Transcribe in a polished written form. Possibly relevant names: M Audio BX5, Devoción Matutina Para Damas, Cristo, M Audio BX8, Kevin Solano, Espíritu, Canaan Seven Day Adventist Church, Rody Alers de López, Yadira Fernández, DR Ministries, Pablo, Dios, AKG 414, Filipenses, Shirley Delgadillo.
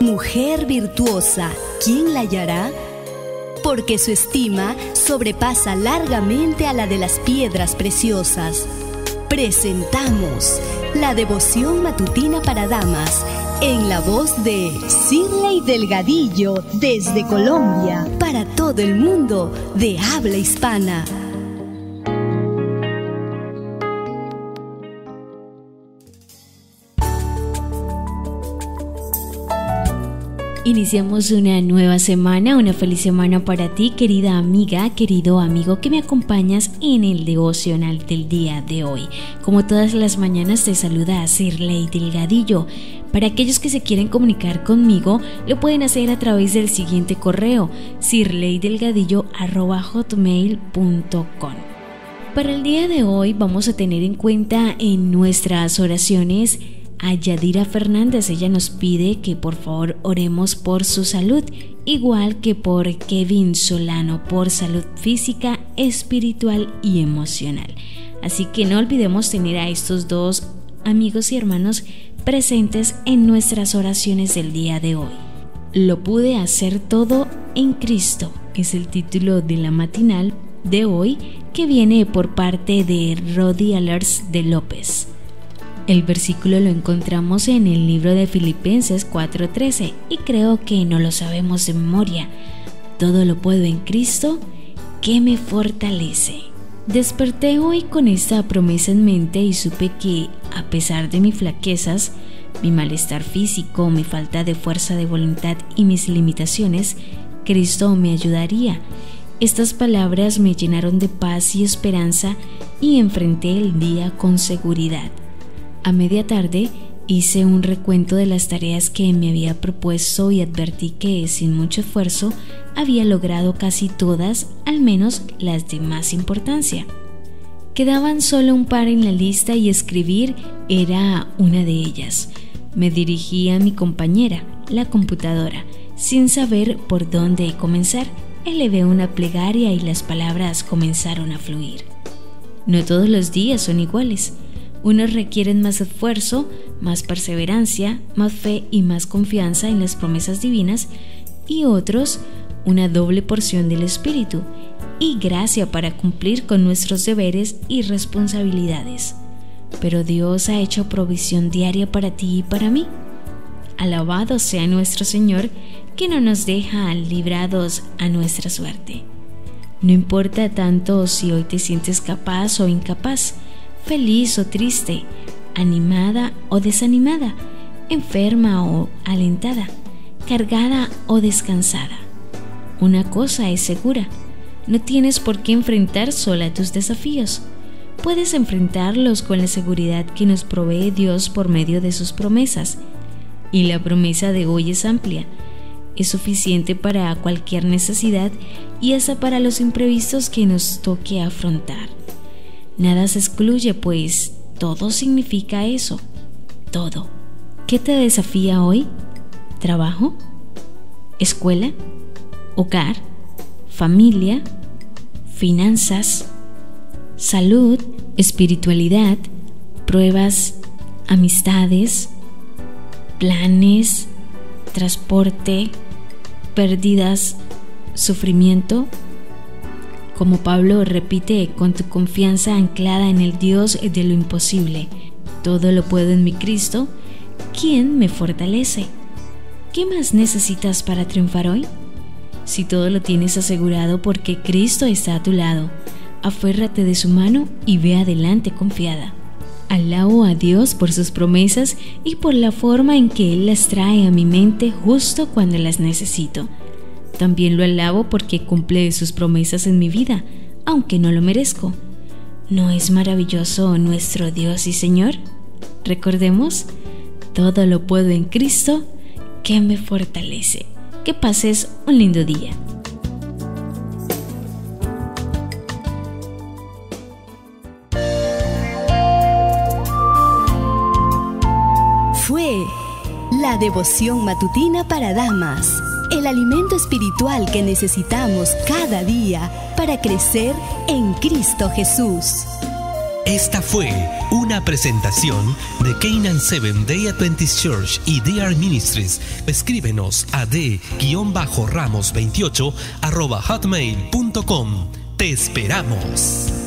Mujer virtuosa, ¿quién la hallará? Porque su estima sobrepasa largamente a la de las piedras preciosas. Presentamos la devoción matutina para damas, en la voz de Shirley Delgadillo, desde Colombia, para todo el mundo de habla hispana. Iniciamos una nueva semana, una feliz semana para ti, querida amiga, querido amigo que me acompañas en el devocional del día de hoy. Como todas las mañanas te saluda a Shirley Delgadillo. Para aquellos que se quieren comunicar conmigo, lo pueden hacer a través del siguiente correo: shirleydelgadillo@hotmail.com. Para el día de hoy vamos a tener en cuenta en nuestras oraciones a Yadira Fernández. Ella nos pide que por favor oremos por su salud, igual que por Kevin Solano, por salud física, espiritual y emocional. Así que no olvidemos tener a estos dos amigos y hermanos presentes en nuestras oraciones del día de hoy. Lo pude hacer todo en Cristo es el título de la matinal de hoy, que viene por parte de Rody Alers de López. El versículo lo encontramos en el libro de Filipenses 4:13 y creo que no lo sabemos de memoria. Todo lo puedo en Cristo que me fortalece. Desperté hoy con esta promesa en mente y supe que, a pesar de mis flaquezas, mi malestar físico, mi falta de fuerza de voluntad y mis limitaciones, Cristo me ayudaría. Estas palabras me llenaron de paz y esperanza y enfrenté el día con seguridad. A media tarde hice un recuento de las tareas que me había propuesto y advertí que, sin mucho esfuerzo, había logrado casi todas, al menos las de más importancia. Quedaban solo un par en la lista y escribir era una de ellas. Me dirigí a mi compañera, la computadora. Sin saber por dónde comenzar, elevé una plegaria y las palabras comenzaron a fluir. No todos los días son iguales. Unos requieren más esfuerzo, más perseverancia, más fe y más confianza en las promesas divinas, y otros una doble porción del Espíritu y gracia para cumplir con nuestros deberes y responsabilidades. Pero Dios ha hecho provisión diaria para ti y para mí. Alabado sea nuestro Señor, que no nos deja librados a nuestra suerte. No importa tanto si hoy te sientes capaz o incapaz, feliz o triste, animada o desanimada, enferma o alentada, cargada o descansada. Una cosa es segura: no tienes por qué enfrentar sola tus desafíos. Puedes enfrentarlos con la seguridad que nos provee Dios por medio de sus promesas. Y la promesa de hoy es amplia. Es suficiente para cualquier necesidad y hasta para los imprevistos que nos toque afrontar. Nada se excluye, pues todo significa eso, todo. ¿Qué te desafía hoy? ¿Trabajo? ¿Escuela? ¿Hogar? ¿Familia? ¿Finanzas? ¿Salud? ¿Espiritualidad? ¿Pruebas? ¿Amistades? ¿Planes? ¿Transporte? ¿Pérdidas? ¿Sufrimiento? Como Pablo, repite con tu confianza anclada en el Dios de lo imposible: todo lo puedo en mi Cristo, ¿quién me fortalece? ¿Qué más necesitas para triunfar hoy? Si todo lo tienes asegurado porque Cristo está a tu lado, aférrate de su mano y ve adelante confiada. Alabo a Dios por sus promesas y por la forma en que Él las trae a mi mente justo cuando las necesito. También lo alabo porque cumple sus promesas en mi vida, aunque no lo merezco. ¿No es maravilloso nuestro Dios y Señor? Recordemos: todo lo puedo en Cristo que me fortalece. Que pases un lindo día. Fue la devoción matutina para damas, el alimento espiritual que necesitamos cada día para crecer en Cristo Jesús. Esta fue Una presentación de Canaan Seven Day Adventist Church y DR Ministries. Escríbenos a d-ramos28@hotmail.com. ¡Te esperamos!